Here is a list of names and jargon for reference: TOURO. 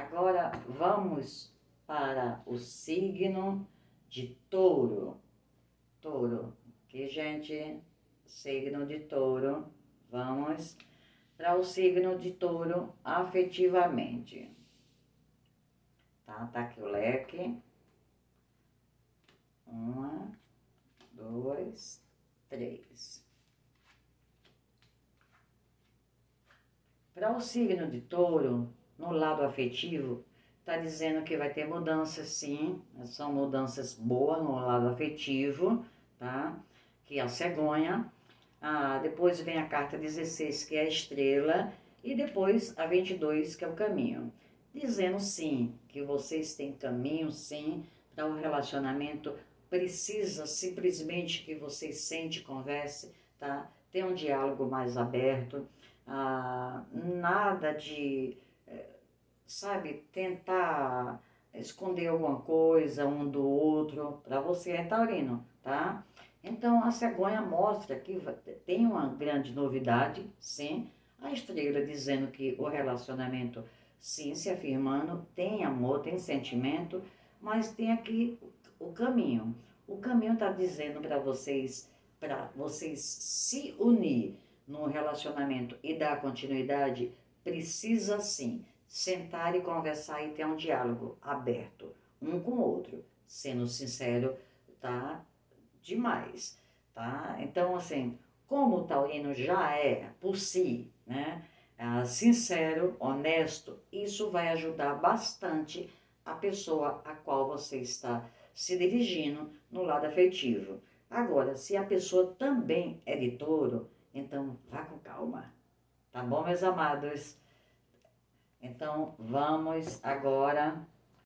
Agora vamos para o signo de touro. Touro, que gente, signo de touro, vamos para o signo de touro afetivamente. Tá aqui o leque. 1, 2, 3. Para o signo de touro, no lado afetivo, tá dizendo que vai ter mudanças, sim. São mudanças boas no lado afetivo, tá? Que é a cegonha. Depois vem a carta 16, que é a estrela. E depois a 22, que é o caminho. Dizendo, sim, que vocês têm caminho, sim, para o relacionamento. Precisa simplesmente que vocês sente, converse, tá? Tem um diálogo mais aberto. Nada de, sabe, tentar esconder alguma coisa um do outro. Para você é taurino, tá? Então, a cegonha mostra que tem uma grande novidade, sim. A estrela dizendo que o relacionamento, sim, se afirmando, tem amor, tem sentimento, mas tem aqui o caminho. O caminho está dizendo para vocês se unir no relacionamento e dar continuidade, precisa sim sentar e conversar e ter um diálogo aberto, um com o outro, sendo sincero, tá? Demais, tá? Então, assim, como o taurino já é, por si, né, sincero, honesto, isso vai ajudar bastante a pessoa a qual você está se dirigindo no lado afetivo. Agora, se a pessoa também é de touro, então vá com calma, tá bom, meus amados? Então vamos agora